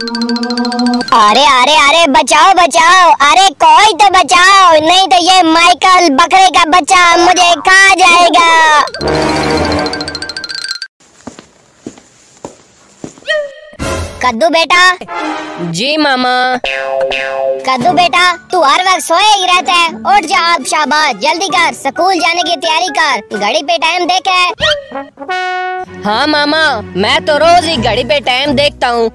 अरे अरे अरे बचाओ बचाओ, अरे कोई तो बचाओ, नहीं तो ये माइकल बकरे का बच्चा मुझे खा जाएगा। कद्दू बेटा। जी मामा। कद्दू बेटा, तू हर वक्त सोए ही रहता है, उठ जा अब, शाबाश, जल्दी कर, स्कूल जाने की तैयारी कर, घड़ी पे टाइम देखा है? हाँ मामा, मैं तो रोज ही घड़ी पे टाइम देखता हूँ।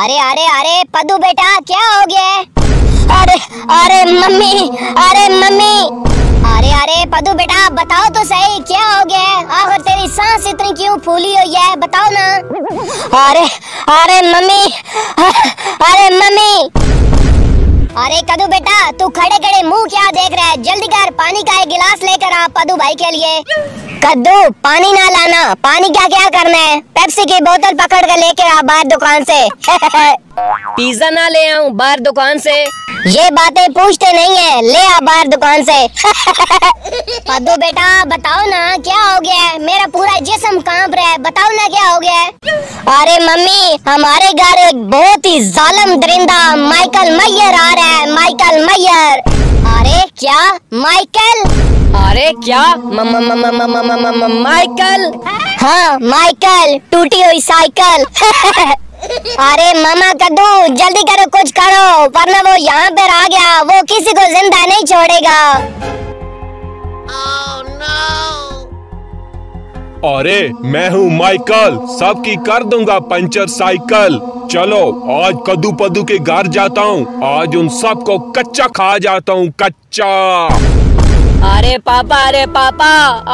अरे अरे अरे पद्दू बेटा, क्या हो गया? अरे अरे मम्मी, अरे मम्मी, अरे अरे पद्दू बेटा बताओ तो सही, क्या हो गया? आखिर तेरी सांस इतनी क्यों फूली हुई है, बताओ ना। अरे अरे मम्मी, अरे मम्मी। अरे कद्दू बेटा, तू खड़े खड़े मुंह क्या देख रहा है? जल्दी कर, पानी का एक गिलास लेकर आ पद्दू भाई के लिए। कद्दू, पानी ना लाना, पानी का क्या करना है? पेप्सी की बोतल पकड़ कर लेकर आ बाहर दुकान से। पिज्जा ना ले आऊं बाहर दुकान से? ये बातें पूछते नहीं है, ले आ बाहर दुकान से। पद्दू बेटा बताओ ना क्या हो गया है, मेरा पूरा जिस्म कांप रहा है, बताओ ना क्या हो गया है? अरे मम्मी, हमारे घर एक बहुत ही जालिम दरिंदा माइकल मैयर आ रहा है, माइकल मैयर। अरे क्या माइकल? अरे क्या माइकल? हाँ माइकल, टूटी हुई साइकिल। अरे मामा कद्दू, जल्दी करो, कुछ करो, वरना वो यहाँ पर आ गया, वो किसी को जिंदा नहीं छोड़ेगा। oh, no. अरे मैं हूँ माइकल, सबकी कर दूंगा पंचर साइकिल। चलो आज कद्दू पद्दू के घर जाता हूँ, आज उन सबको कच्चा खा जाता हूँ, कच्चा। अरे पापा, अरे पापा,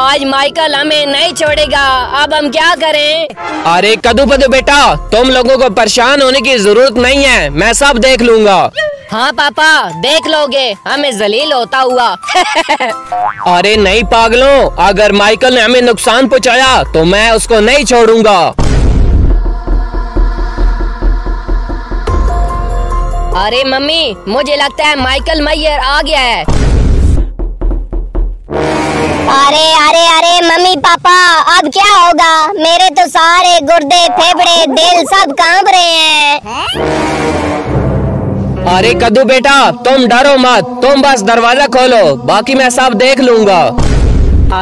आज माइकल हमें नहीं छोड़ेगा, अब हम क्या करें? अरे कद्दू पद्दू बेटा, तुम लोगों को परेशान होने की जरूरत नहीं है, मैं सब देख लूंगा। हाँ पापा, देख लोगे हमें जलील होता हुआ। अरे नहीं पागलों, अगर माइकल ने हमें नुकसान पहुंचाया तो मैं उसको नहीं छोड़ूंगा। अरे मम्मी, मुझे लगता है माइकल मैयर आ गया है। अरे अरे अरे मम्मी पापा, अब क्या होगा? मेरे तो सारे गुर्दे, फेफड़े, दिल सब कांप रहे हैं। अरे कद्दू बेटा, तुम डरो मत, तुम बस दरवाजा खोलो, बाकी मैं सब देख लूंगा।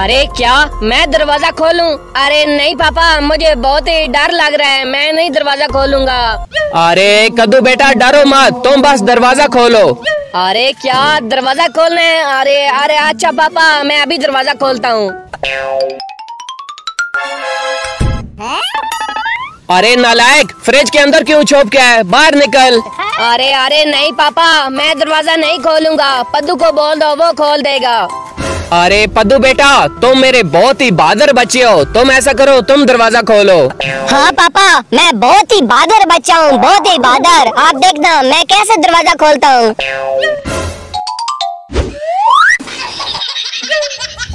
अरे क्या, मैं दरवाजा खोलूं? अरे नहीं पापा, मुझे बहुत ही डर लग रहा है, मैं नहीं दरवाजा खोलूंगा। अरे कद्दू बेटा डरो मत, तुम बस दरवाजा खोलो। अरे क्या, दरवाजा खोलना है? अरे अरे अच्छा पापा, मैं अभी दरवाजा खोलता हूँ। अरे नालायक, फ्रिज के अंदर क्यों छुप के है, बाहर निकल। अरे अरे नहीं पापा, मैं दरवाजा नहीं खोलूंगा, पद्दू को बोल दो, वो खोल देगा। अरे पद्दू बेटा, तुम मेरे बहुत ही बहादुर बच्चे हो, तुम ऐसा करो, तुम दरवाजा खोलो। हाँ पापा, मैं बहुत ही बहादुर बच्चा हूँ, बहुत ही बहादुर, आप देखना मैं कैसे दरवाजा खोलता हूँ।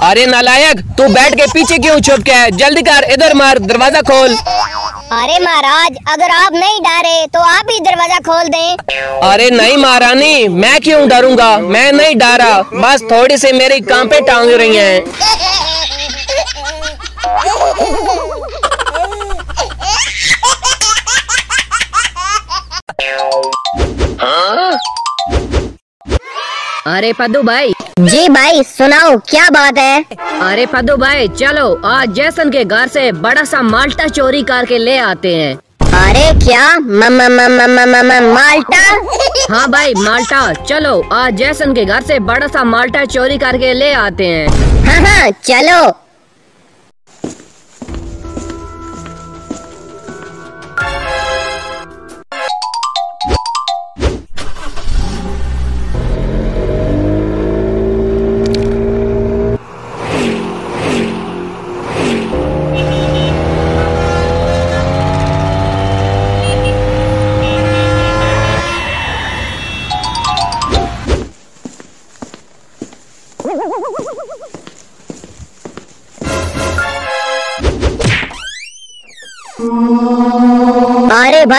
अरे नालायक, तू बैठ के पीछे क्यों छुप के है, जल्दी कर, इधर मार, दरवाजा खोल। अरे महाराज, अगर आप नहीं डरे तो आप ही दरवाजा खोल दें। अरे नहीं महारानी, मैं क्यों डरूंगा, मैं नहीं डरा, बस थोड़ी सी मेरी कांपे टांग रही हैं। अरे पद्दू भाई। जी भाई, सुनाओ क्या बात है? अरे पद्दू भाई, चलो आज जैसन के घर से बड़ा सा माल्टा चोरी करके ले आते हैं। अरे क्या, माल्टा? हाँ भाई माल्टा, चलो आज जैसन के घर से बड़ा सा माल्टा चोरी करके ले आते हैं। हाँ हाँ चलो।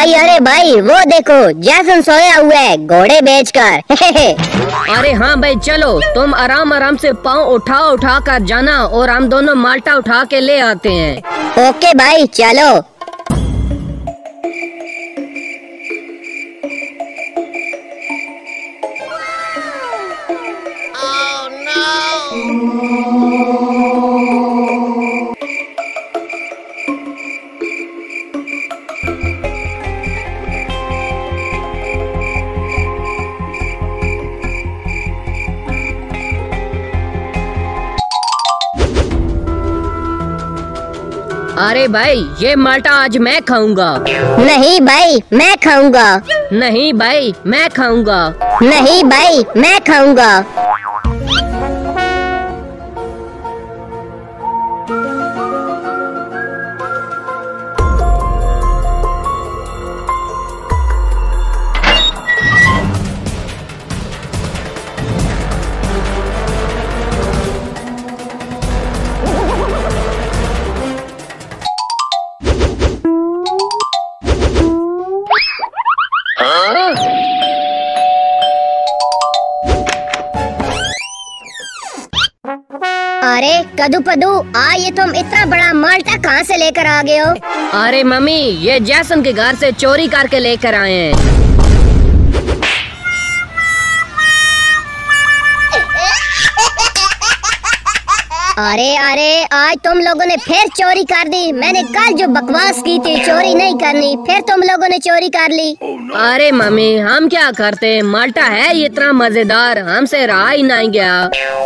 अरे भाई, वो देखो जैसन सोया हुआ है घोड़े बेचकर। अरे हाँ भाई चलो, तुम आराम आराम से पाँव उठा उठा कर जाना और हम दोनों माल्टा उठा के ले आते हैं। ओके भाई चलो। अरे भाई ये माल्टा आज मैं खाऊंगा। नहीं भाई मैं खाऊंगा। नहीं भाई मैं खाऊंगा। नहीं भाई मैं खाऊंगा। अरे कद्दू पद्दू आ, ये तुम इतना बड़ा माल्टा कहाँ से लेकर आ गए हो? अरे मम्मी ये जैसन के घर से चोरी करके लेकर आए हैं। अरे अरे आज तुम लोगों ने फिर चोरी कर दी। मैंने कल जो बकवास की थी चोरी नहीं करनी, फिर तुम लोगों ने चोरी कर ली। अरे मम्मी हम क्या करते, माल्टा है इतना मजेदार, हमसे रहा ही नहीं गया।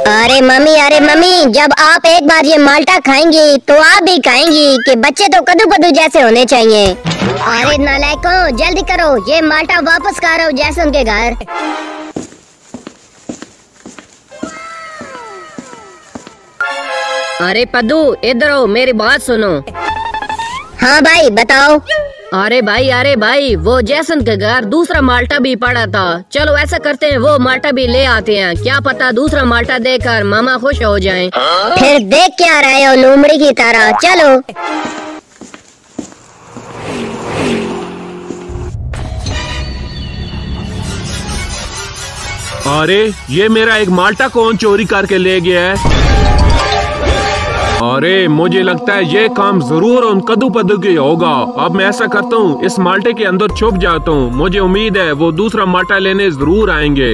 अरे मम्मी जब आप एक बार ये माल्टा खाएंगी तो आप भी खाएंगी कि बच्चे तो कद्दू पद्दू जैसे होने चाहिए। अरे नालायकों जल्दी करो, ये माल्टा वापस खा रहा हूँ जैसे उनके घर। अरे पद्दू इधर आओ, मेरी बात सुनो। हाँ भाई बताओ। अरे भाई वो जैसन के घर दूसरा माल्टा भी पड़ा था, चलो ऐसा करते हैं वो माल्टा भी ले आते हैं, क्या पता दूसरा माल्टा देकर मामा खुश हो जाएं। फिर देख क्या रहे हो लोमड़ी की तरह, चलो। अरे ये मेरा एक माल्टा कौन चोरी करके ले गया है? अरे मुझे लगता है ये काम जरूर उन कद्दू पद्दू के होगा। अब मैं ऐसा करता हूँ इस माल्टे के अंदर छुप जाता हूँ, मुझे उम्मीद है वो दूसरा माल्टा लेने जरूर आएंगे।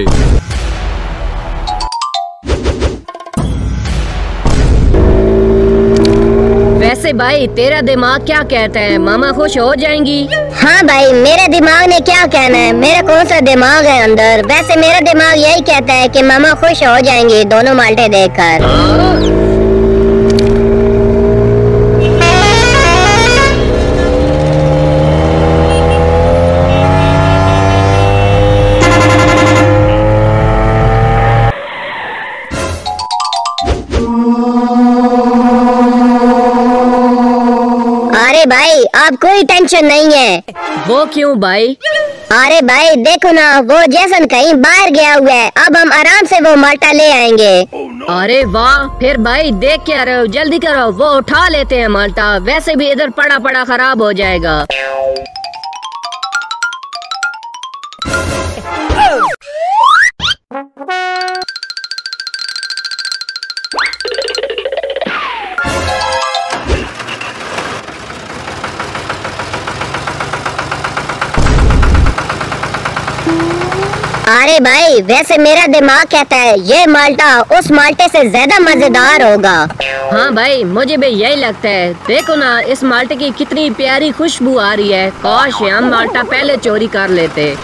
वैसे भाई तेरा दिमाग क्या कहता है, मामा खुश हो जाएंगी? हाँ भाई मेरे दिमाग ने क्या कहना है, मेरा कौन सा दिमाग है अंदर। वैसे मेरा दिमाग यही कहता है कि मामा खुश हो जाएंगी दोनों माल्टे देखकर। भाई आप कोई टेंशन नहीं है। वो क्यों भाई? अरे भाई देखो ना वो जैसन कहीं बाहर गया हुआ है, अब हम आराम से वो माल्टा ले आएंगे। अरे वाह, फिर भाई देख क्या रहे हो, जल्दी करो वो उठा लेते हैं माल्टा, वैसे भी इधर पड़ा पड़ा खराब हो जाएगा। अरे भाई वैसे मेरा दिमाग कहता है ये माल्टा उस माल्टे से ज्यादा मजेदार होगा। हाँ भाई मुझे भी यही लगता है, देखो ना इस माल्टे की कितनी प्यारी खुशबू आ रही है, काश हम माल्टा पहले चोरी कर लेते।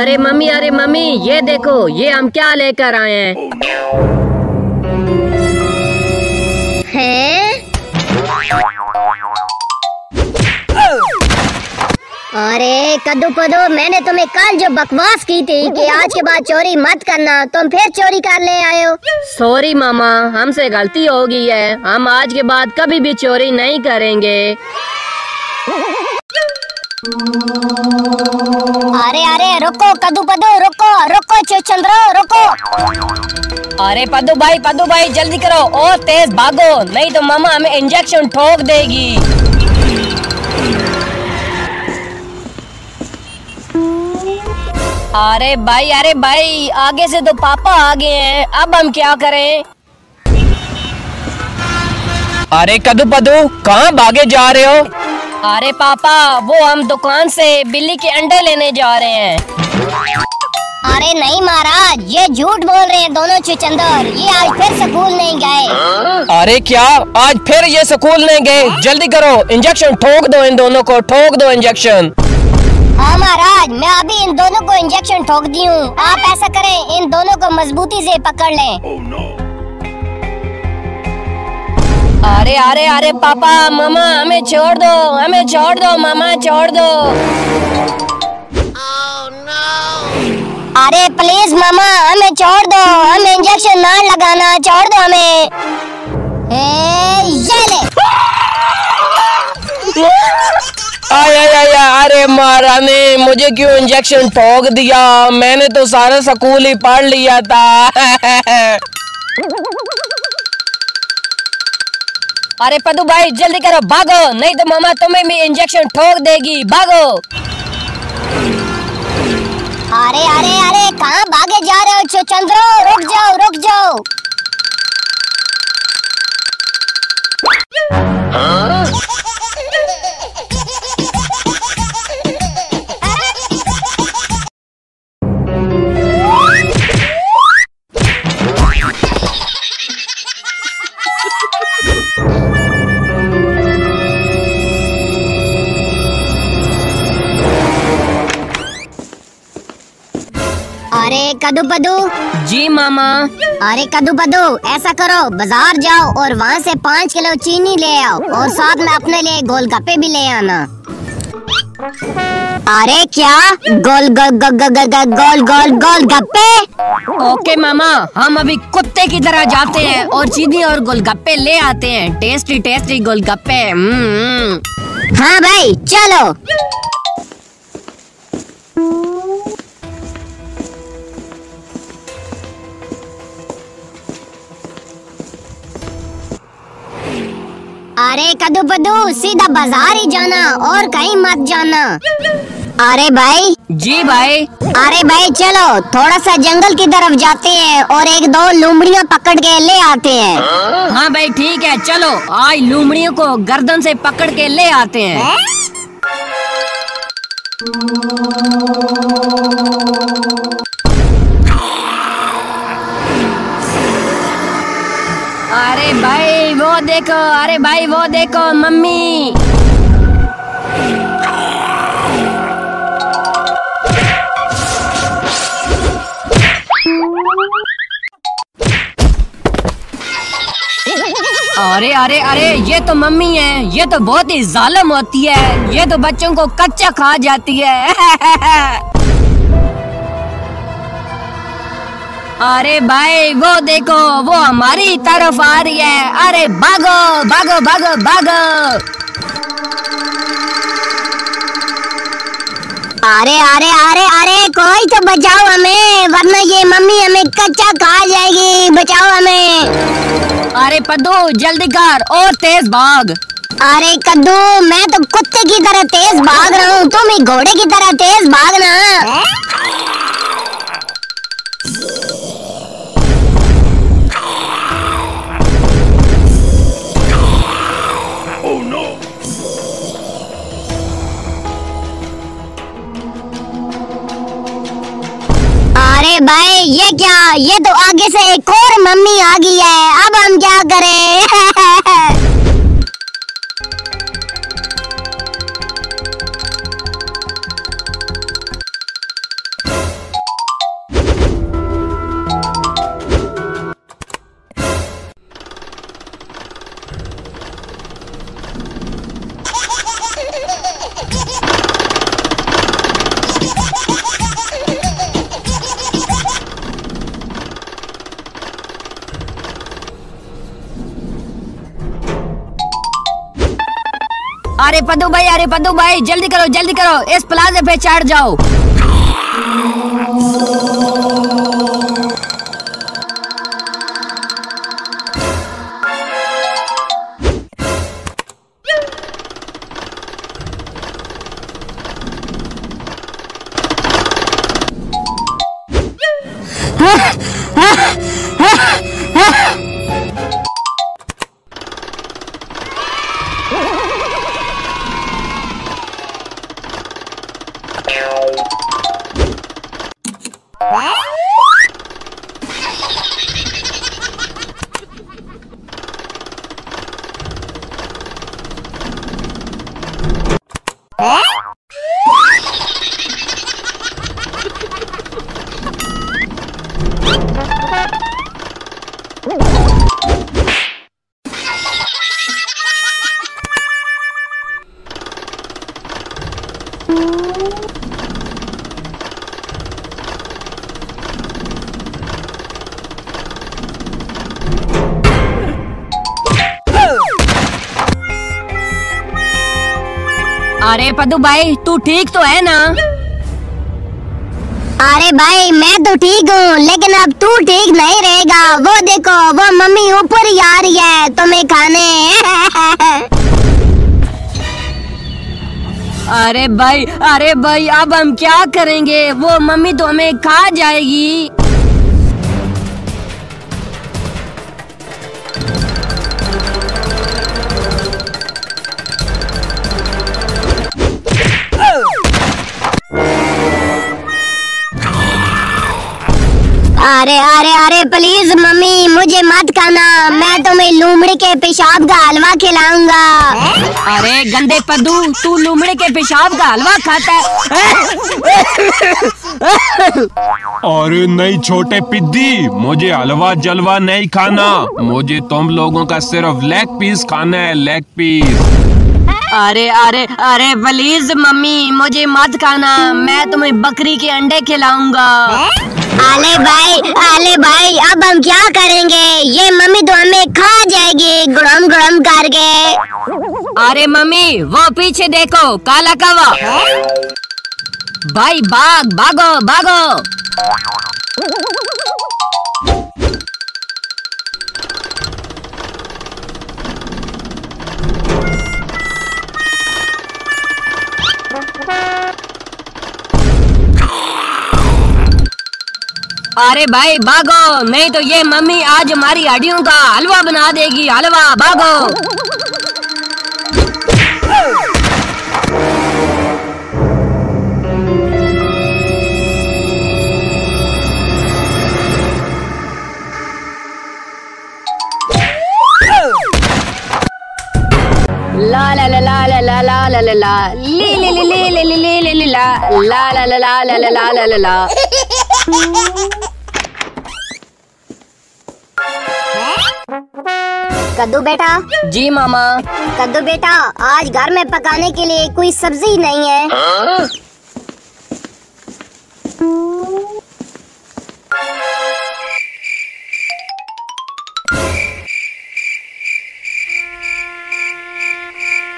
अरे मम्मी ये देखो ये हम क्या लेकर आए हैं। अरे कद्दू पद्दू, मैंने तुम्हें कल जो बकवास की थी कि आज के बाद चोरी मत करना, तुम फिर चोरी कर ले आए हो। सॉरी मामा, हमसे गलती हो गई है, हम आज के बाद कभी भी चोरी नहीं करेंगे। अरे अरे रुको कद्दू पद्दू, रुको रुको चंद्रो रुको। अरे पद्दू भाई जल्दी करो और तेज भागो, नहीं तो मामा हमें इंजेक्शन ठोक देगी। अरे भाई आगे से तो पापा आ गए हैं, अब हम क्या करें? अरे कद्दू पद्दू कहाँ भागे जा रहे हो? अरे पापा वो हम दुकान से बिल्ली के अंडे लेने जा रहे हैं। अरे नहीं महाराज, ये झूठ बोल रहे हैं दोनों चुचंदर, ये आज फिर स्कूल नहीं गए। अरे क्या आज फिर ये स्कूल नहीं गए? जल्दी करो इंजेक्शन ठोक दो, इन दोनों को ठोक दो इंजेक्शन। हाँ महाराज, मैं अभी इन दोनों को इंजेक्शन ठोक दी हूँ, आप ऐसा करें इन दोनों को मजबूती से पकड़ लें। Oh no. अरे अरे अरे पापा मामा हमें छोड़ दो, हमें छोड़ दो मामा, छोड़ दो। Oh no. अरे प्लीज मामा हमें छोड़ दो, हमें इंजेक्शन ना लगाना, छोड़ दो हमें। ये ले। आया अरे महारानी मुझे क्यों इंजेक्शन ठोक दिया, मैंने तो सारा स्कूल ही पढ़ लिया था। अरे पद्दू भाई जल्दी करो भागो, नहीं तो मामा तुम्हें भी इंजेक्शन ठोक देगी, भागो। अरे अरे अरे कहाँ भागे जा रहे हो चंद्रो, रुक जाओ रुक जाओ। हाँ? अरे कद्दू पद्दू। जी मामा। अरे कद्दू पद्दू ऐसा करो बाजार जाओ और वहाँ से 5 किलो चीनी ले आओ और साथ में अपने लिए गोलगप्पे भी ले आना। अरे क्या गोल गोल गोल गोल गोल गोलगप्पे? ओके मामा, हम अभी कुत्ते की तरह जाते हैं और चीनी और गोलगप्पे ले आते हैं, टेस्टी टेस्टी गोलगप्पे। हाँ भाई चलो। अरे कद्दू पद्दू सीधा बाजार ही जाना और कहीं मत जाना। अरे भाई। जी भाई। अरे भाई चलो थोड़ा सा जंगल की तरफ जाते हैं और 1-2 लूमड़ियाँ पकड़ के ले आते हैं। हाँ भाई ठीक है चलो, आज लूमड़ियों को गर्दन से पकड़ के ले आते हैं। अरे भाई वो देखो, अरे भाई वो देखो मम्मी। अरे अरे अरे ये तो मम्मी है, ये तो बहुत ही जालिम होती है, ये तो बच्चों को कच्चा खा जाती है। अरे भाई वो देखो वो हमारी तरफ आ रही है, अरे भागो भागो भागो भागो। अरे अरे अरे अरे कोई तो बचाओ हमें, वरना ये मम्मी हमें कच्चा खा जाएगी, बचाओ हमें। अरे पद्दू जल्दी कर और तेज भाग। अरे कद्दू मैं तो कुत्ते की तरह तेज भाग रहा हूँ, तुम ही घोड़े की तरह तेज भागना। अरे भाई ये क्या, ये तो आगे से एक और मम्मी आ गई है, अब हम क्या करें? अरे पद्दू भाई जल्दी करो इस प्लाजे पे चढ़ जाओ। अरे पद्दू भाई तू ठीक तो है ना? अरे भाई मैं तो ठीक हूँ लेकिन अब तू ठीक नहीं रहेगा। वो देखो वो मम्मी ऊपर ही आ रही है तुम्हें खाने। अरे भाई अब हम क्या करेंगे? वो मम्मी तो हमें खा जाएगी। अरे अरे अरे प्लीज मम्मी मुझे मत खाना, मैं तुम्हें लूमड़ी के पेशाब का हलवा खिलाऊंगा। अरे गंदे पद्दू तू लूमड़ी के पेशाब का हलवा खाता है? अरे नहीं छोटे पिद्दी मुझे हलवा जलवा नहीं खाना, मुझे तुम लोगों का सिर्फ लेग पीस खाना है, लेग पीस। अरे अरे अरे प्लीज मम्मी मुझे मत खाना, मैं तुम्हें बकरी के अंडे खिलाऊंगा। आले भाई अब हम क्या करेंगे? ये मम्मी तो हमें खा जाएगी गुड़म गुड़म करके। अरे मम्मी वो पीछे देखो काला कौवा। भाई भागो भागो। अरे भाई भागो नहीं तो ये मम्मी आज हमारी हड्डियों का हलवा बना देगी, हलवा। भागो। ला ला ला ला ला ला ला ला ला ला ली ली ली ली ली ली ली ली ला ला ला ला ला ला ला ला ला ला। कद्दू बेटा। जी मामा। कद्दू बेटा आज घर में पकाने के लिए कोई सब्जी नहीं है।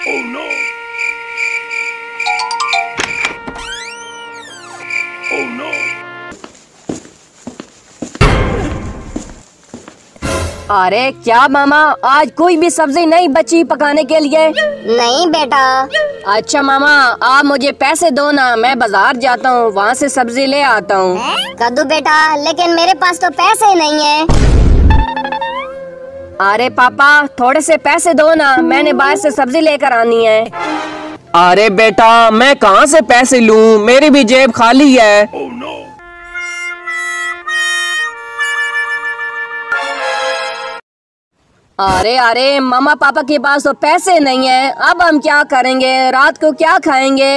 Oh no. Oh no. अरे क्या मामा आज कोई भी सब्जी नहीं बची पकाने के लिए? नहीं बेटा। अच्छा मामा आप मुझे पैसे दो ना, मैं बाजार जाता हूँ वहाँ से सब्जी ले आता हूँ। कद्दू बेटा लेकिन मेरे पास तो पैसे नहीं है। अरे पापा थोड़े से पैसे दो ना, मैंने बाहर से सब्जी लेकर आनी है। अरे बेटा मैं कहाँ से पैसे लूँ, मेरी भी जेब खाली है। Oh no. अरे अरे मामा पापा के पास तो पैसे नहीं है, अब हम क्या करेंगे? रात को क्या खाएंगे?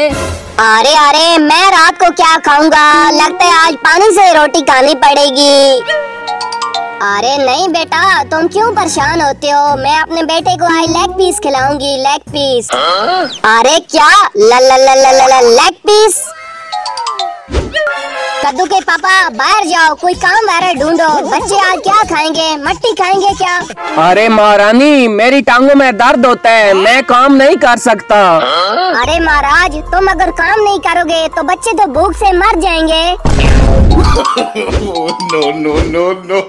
अरे अरे मैं रात को क्या खाऊंगा, लगता है आज पानी से रोटी खानी पड़ेगी। अरे नहीं बेटा तुम क्यों परेशान होते हो, मैं अपने बेटे को आज लेग पीस खिलाऊंगी, लेग पीस। अरे क्या? ला ला ला ला ला लेग पीस। कद्दू के पापा बाहर जाओ, कोई काम वाला ढूंढो, बच्चे आज क्या खाएंगे, मट्टी खाएंगे क्या? अरे महारानी, मेरी टांगों में दर्द होता है, मैं काम नहीं कर सकता। अरे महाराज, तुम अगर काम नहीं करोगे तो बच्चे तो भूख से मर जाएंगे। No no no no.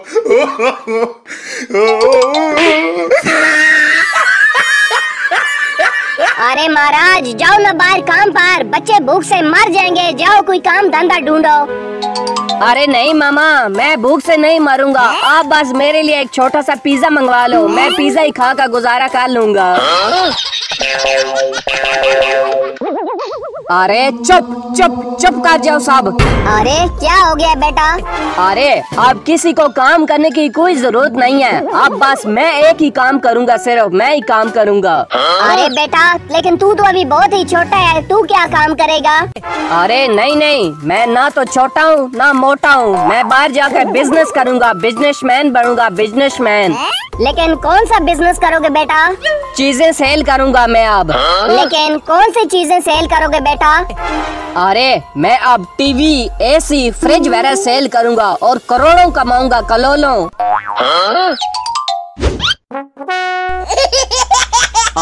अरे महाराज, जाओ ना बाहर काम पर, बच्चे भूख से मर जाएंगे, जाओ कोई काम धंधा ढूंढो। अरे नहीं मामा, मैं भूख से नहीं मरूंगा, आप बस मेरे लिए एक छोटा सा पिज्जा मंगवा लो, मैं पिज्जा ही खा कर गुजारा कर लूंगा। अरे चुप चुप चुप कर जाओ साहब। अरे क्या हो गया बेटा? अरे आप किसी को काम करने की कोई जरूरत नहीं है, आप बस मैं एक ही काम करूंगा, सिर्फ मैं ही काम करूंगा। अरे बेटा, लेकिन तू तो अभी बहुत ही छोटा है, तू क्या काम करेगा? अरे नहीं नहीं, मैं ना तो छोटा हूँ ना मोटा हूँ, मैं बाहर जाकर बिजनेस करूँगा, बिजनेसमैन बनूंगा, बिजनेसमैन। लेकिन कौन सा बिजनेस करोगे बेटा? चीजें सेल करूंगा मैं अब। लेकिन कौन सी चीजें सेल करोगे बेटा? अरे मैं अब टीवी, एसी, फ्रिज वगैरह सेल करूंगा और करोड़ों कमाऊंगा, करोड़ों।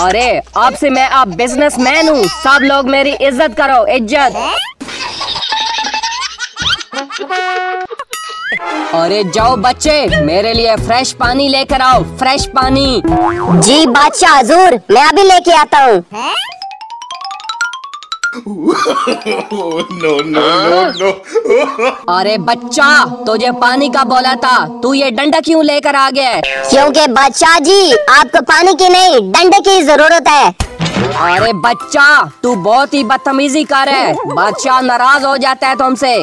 अरे आपसे मैं अब बिजनेसमैन हूँ, सब लोग मेरी इज्जत करो, इज्जत। अरे जाओ बच्चे, मेरे लिए फ्रेश पानी लेकर आओ, फ्रेश पानी। जी बादशाह हुजूर, मैं अभी लेके आता हूँ। No no no. अरे बच्चा, तुझे पानी का बोला था, तू ये डंडा क्यों लेकर आ गया? क्योंकि बादशाह जी, आपको पानी की नहीं डंडे की जरूरत है। अरे बच्चा, तू बहुत ही बदतमीजी कर रहा है, बादशाह नाराज हो जाता है तुमसे।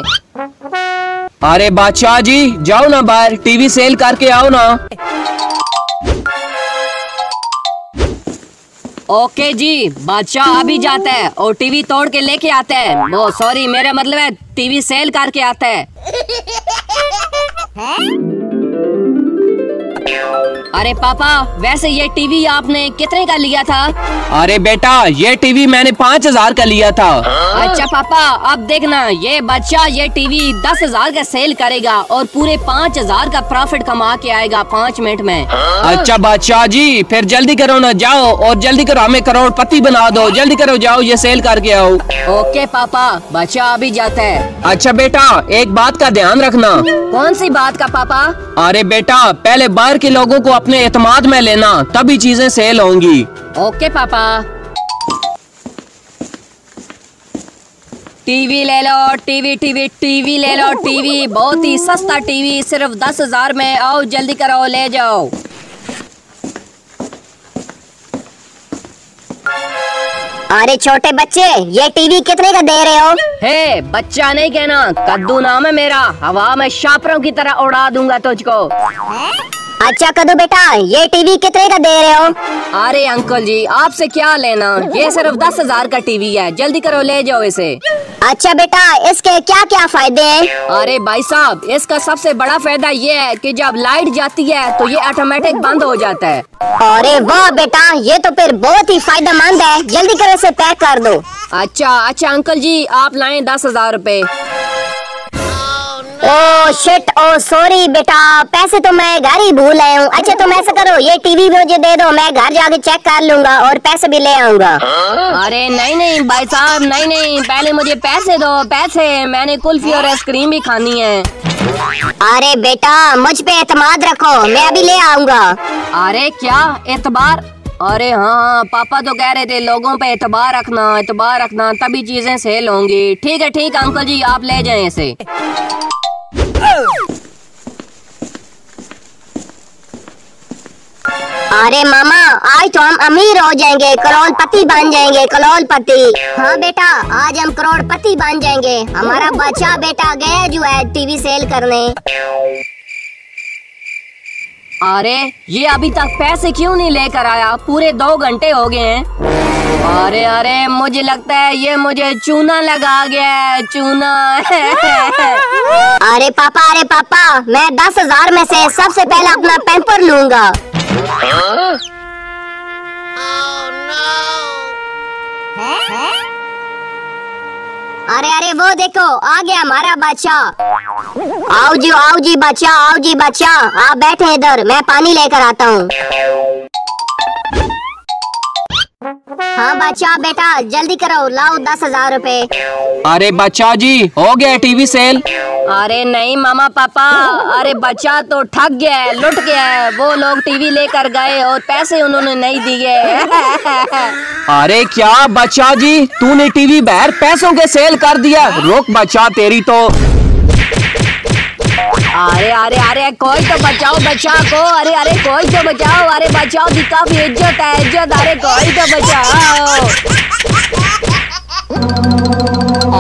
अरे बादशाह जी, जाओ ना बाहर टीवी सेल करके आओ ना। ओके जी, बादशाह अभी जाता है और टीवी तोड़ के लेके आता है। नो सॉरी, मेरा मतलब है टीवी सेल करके आता है। अरे पापा, वैसे ये टीवी आपने कितने का लिया था? अरे बेटा, ये टीवी मैंने 5000 का लिया था। अच्छा पापा, अब देखना ये बच्चा ये टीवी 10,000 का सेल करेगा और पूरे 5,000 का प्रॉफिट कमा के आएगा 5 मिनट में। अच्छा बादशाह जी, फिर जल्दी करो ना, जाओ और जल्दी करो, हमें करोड़पति बना दो, जल्दी करो, जाओ ये सेल करके आओ। ओके पापा, बच्चा अभी जाता है। अच्छा बेटा, एक बात का ध्यान रखना। कौन सी बात का पापा? अरे बेटा, पहले बाहर के लोगों को अपने एतमाद में लेना, तभी चीजें सेल होंगी। ओके पापा। टीवी ले लो, टीवी टीवी टीवी ले लो, टीवी बहुत ही सस्ता टीवी, सिर्फ 10,000 में, आओ जल्दी करो ले जाओ। अरे छोटे बच्चे, ये टीवी कितने का दे रहे हो? हे बच्चा, नहीं कहना, कद्दू नाम है मेरा, हवा में छापरों की तरह उड़ा दूंगा तुझको। अच्छा कद्दू बेटा, ये टीवी कितने का दे रहे हो? अरे अंकल जी, आपसे क्या लेना, ये सिर्फ 10,000 का टीवी है, जल्दी करो ले जाओ इसे। अच्छा बेटा, इसके क्या क्या फायदे हैं? अरे भाई साहब, इसका सबसे बड़ा फायदा ये है कि जब लाइट जाती है तो ये ऑटोमेटिक बंद हो जाता है। अरे वाह बेटा, ये तो फिर बहुत ही फायदेमंद है, जल्दी करो इसे पैक कर दो। अच्छा अंकल जी, आप लाए 10,000 रूपए। ओ शिट, ओ सॉरी बेटा, पैसे तो मैं घर ही भूल आया हूँ। अच्छा तुम ऐसा करो, ये टीवी मुझे दे दो, मैं घर जाके चेक कर लूंगा और पैसे भी ले आऊंगा। अरे नहीं नहीं भाई साहब, नहीं नहीं, पहले मुझे पैसे दो, पैसे, मैंने कुल्फी और आइसक्रीम भी खानी है। अरे बेटा, मुझ पे एतमाद रखो, मैं अभी ले आऊंगा। अरे क्या एतबार? अरे हाँ, पापा तो कह रहे थे लोगों पे एतबार रखना, एतबार रखना, तभी चीजें सेल होंगी। ठीक है ठीक है अंकल जी, आप ले जाए इसे। अरे मामा, आज तो हम अमीर हो जाएंगे, करोड़पति बन जाएंगे, करोड़पति। हाँ बेटा, आज हम करोड़पति बन जाएंगे, हमारा बच्चा बेटा गया जो है टीवी सेल करने। अरे ये अभी तक पैसे क्यों नहीं लेकर आया? पूरे 2 घंटे हो गए हैं। अरे अरे, मुझे लगता है ये मुझे चूना लगा गया, चूना। अरे पापा, अरे पापा, मैं 10,000 में से सबसे पहले अपना पैम्पर लूंगा। अरे अरे वो देखो आ गया हमारा बादशाह। आओ जी बादशाह, आओ जी बादशाह, आप बैठे इधर, मैं पानी लेकर आता हूँ। हाँ बादशाह बेटा जल्दी करो, लाओ 10,000 रुपए। अरे बादशाह जी हो गया टीवी सेल। अरे नहीं मामा पापा, अरे बच्चा तो ठग गया है, लुट गया है। वो लोग टीवी लेकर गए और पैसे उन्होंने नहीं दिए। अरे क्या बच्चा जी, तूने टीवी बगैर पैसों के सेल कर दिया। रोक बच्चा तेरी तो। अरे अरे अरे कोई तो बचाओ बच्चा को। अरे अरे कोई तो बचाओ। अरे बचाओ की काफी इज्जत है, इज्जत। अरे कोई तो बचाओ।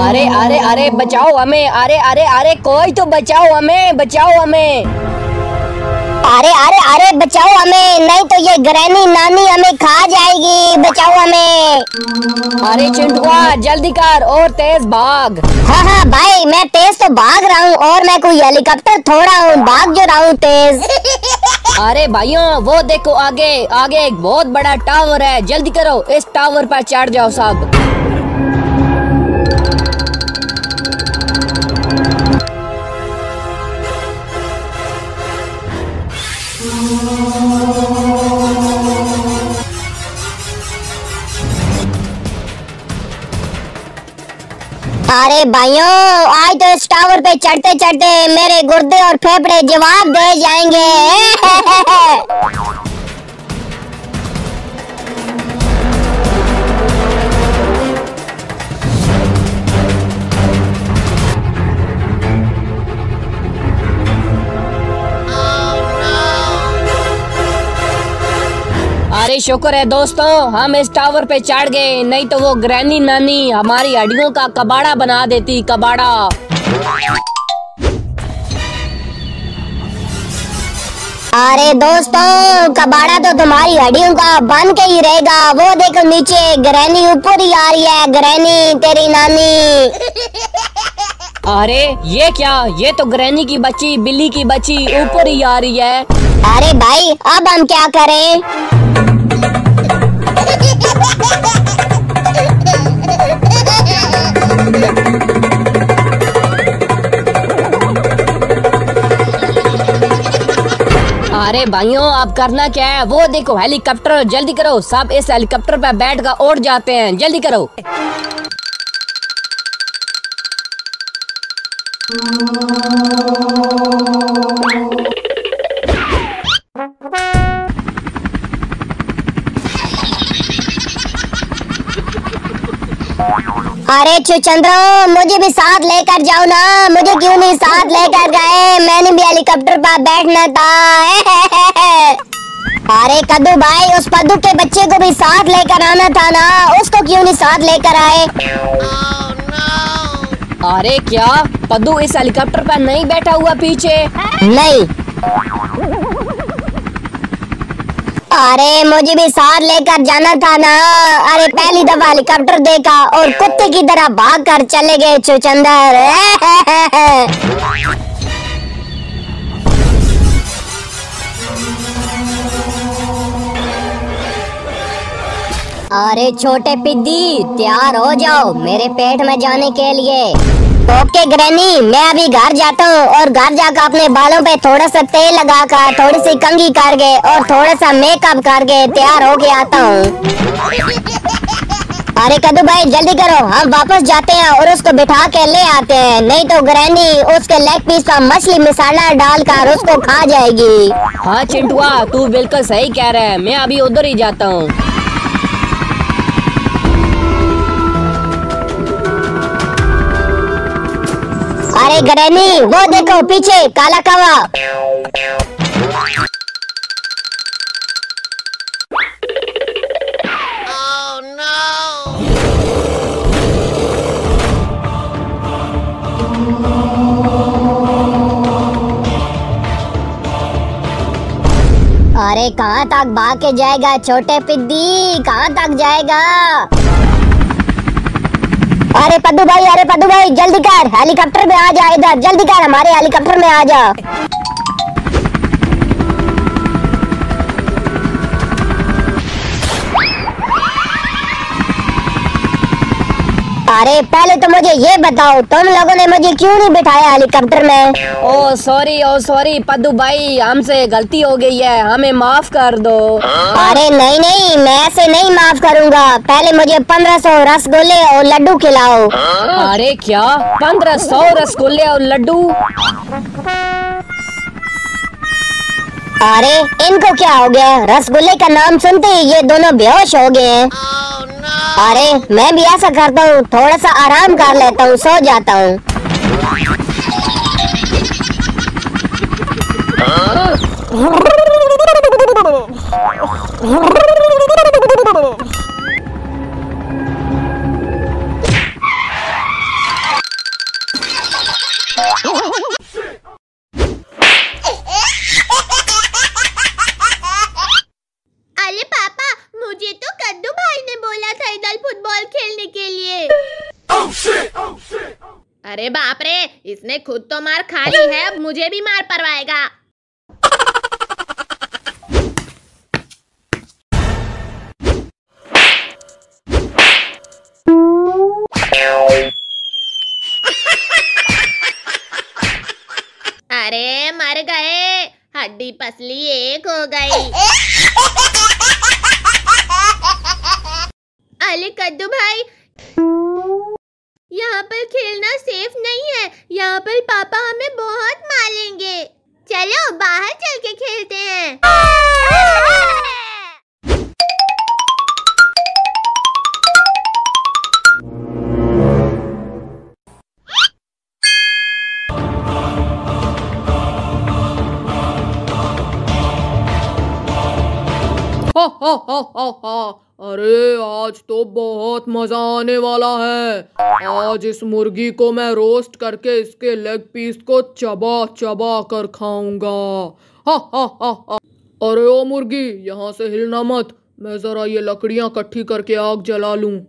अरे अरे अरे बचाओ हमें। अरे अरे अरे कोई तो बचाओ हमें, बचाओ हमें। अरे अरे अरे बचाओ हमें, नहीं तो ये ग्रैनी नानी हमें खा जाएगी। बचाओ हमें। अरे चिंटुआ जल्दी कर और तेज भाग। हाँ हाँ भाई मैं तेज तो भाग रहा हूँ, और मैं कोई हेलीकॉप्टर थोड़ा हूँ, भाग जो रहा हूँ तेज। अरे भाइयों वो देखो आगे आगे एक बहुत बड़ा टावर है, जल्दी करो इस टावर पर चढ़ जाओ सब। अरे भाइयों आज तो इस टावर पे चढ़ते चढ़ते मेरे गुर्दे और फेफड़े जवाब दे जाएंगे। अरे शुक्र है दोस्तों हम इस टावर पे चढ़ गए, नहीं तो वो ग्रैनी नानी हमारी हड्डियों का कबाड़ा बना देती, कबाड़ा। अरे दोस्तों कबाड़ा तो तुम्हारी हड्डियों का बन के ही रहेगा। वो देखो नीचे ग्रैनी ऊपर ही आ रही है, ग्रैनी तेरी नानी। अरे ये क्या, ये तो ग्रैनी की बच्ची, बिल्ली की बच्ची ऊपर ही आ रही है। अरे भाई अब हम क्या करें। अरे भाइयों अब करना क्या है, वो देखो हेलीकॉप्टर, जल्दी करो सब इस हेलीकॉप्टर पर बैठ कर उड़ जाते हैं, जल्दी करो। अरे चंद्रो मुझे भी साथ लेकर जाओ ना, मुझे क्यों नहीं साथ लेकर गए, मैंने भी हेलीकॉप्टर पर बैठना था। अरे कद्दू भाई उस पद्दू के बच्चे को भी साथ लेकर आना था ना, उसको क्यों नहीं साथ लेकर आए। अरे क्या पद्दू इस हेलीकॉप्टर पर नहीं बैठा हुआ पीछे? नहीं। अरे मुझे भी साथ लेकर जाना था ना। अरे पहली दफा हेलीकॉप्टर देखा और कुत्ते की तरह भाग कर चले गए चुचंदर। अरे छोटे पिद्दी तैयार हो जाओ मेरे पेट में जाने के लिए। ओके ग्रैनी मैं अभी घर जाता हूँ, और घर जाकर अपने बालों पे थोड़ा सा तेल लगा कर, थोड़ी सी कंघी करके और थोड़ा सा मेकअप करके तैयार होके आता हूँ। अरे कद्दू भाई जल्दी करो, हम वापस जाते हैं और उसको बिठा के ले आते हैं, नहीं तो ग्रैनी उसके लेग पीस पर मछली मसाला डालकर उसको खा जाएगी। हाँ चिंटुआ तू बिल्कुल सही कह रहा है, मैं अभी उधर ही जाता हूँ। अरे ग्रैनी वो देखो पीछे काला कौवा। अरे कहाँ तक भाग के जाएगा छोटे पिद्दी, कहाँ तक जाएगा। अरे पद्दू भाई, अरे पद्दू भाई जल्दी कर, हेलीकॉप्टर में आ जा इधर, जल्दी कर हमारे हेलीकॉप्टर में आ जा। अरे पहले तो मुझे ये बताओ तुम लोगों ने मुझे क्यों नहीं बिठाया हेलीकॉप्टर में? ओ सॉरी पद्दू भाई, हमसे गलती हो गई है, हमें माफ कर दो। अरे नहीं मैं ऐसे नहीं माफ करूँगा, पहले मुझे 1500 रसगुल्ले और लड्डू खिलाओ। अरे क्या 1500 रसगुल्ले और लड्डू? अरे इनको क्या हो गया? रसगुल्ले का नाम सुनते ही ये दोनों बेहोश हो गए हैं। अरे मैं भी ऐसा करता हूँ, थोड़ा सा आराम कर लेता हूँ, सो जाता हूँ। अरे पापा, मुझे तो कद्दू भाई ने बोला था इधर फुटबॉल खेलने के लिए। अरे बाप रे, इसने खुद तो मार खा ली है, अब मुझे भी मार परवाएगा। अरे मर गए, हड्डी पसली एक हो गई। अरे कद्दू भाई, यहाँ पर खेलना सेफ नहीं है, यहाँ पर पापा हमें बहुत मारेंगे। चलो बाहर चल के खेलते हैं। हो। अरे आज तो बहुत मजा आने वाला है। आज इस मुर्गी को मैं रोस्ट करके इसके लेग पीस को चबा चबा कर खाऊंगा। हा। अरे ओ मुर्गी, यहाँ से हिलना मत, मैं जरा ये लकड़ियाँ इकट्ठी करके आग जला लूं।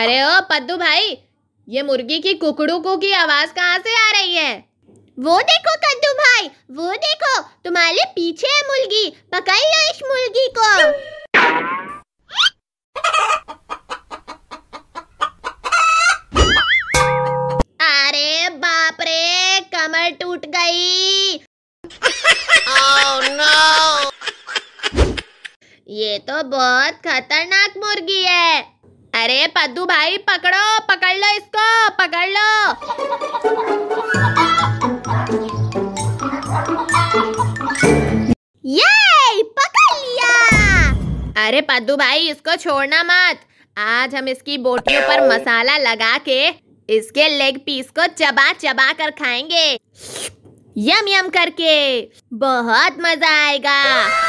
अरे ओ पद्दू भाई, ये मुर्गी की कुकड़ुकू की आवाज कहाँ से आ रही है? वो देखो कद्दू भाई, वो देखो तुम्हारे पीछे है मुर्गी, पकड़ लो इस मुर्गी को। अरे बाप रे, कमर टूट गई। Oh no! ये तो बहुत खतरनाक मुर्गी है। अरे पद्दू भाई, पकड़ लो इसको, पकड़ लो। ये पकड़ लिया। अरे पद्दू भाई, इसको छोड़ना मत, आज हम इसकी बोटियों पर मसाला लगा के इसके लेग पीस को चबा चबा कर खाएंगे, यम यम करके, बहुत मजा आएगा।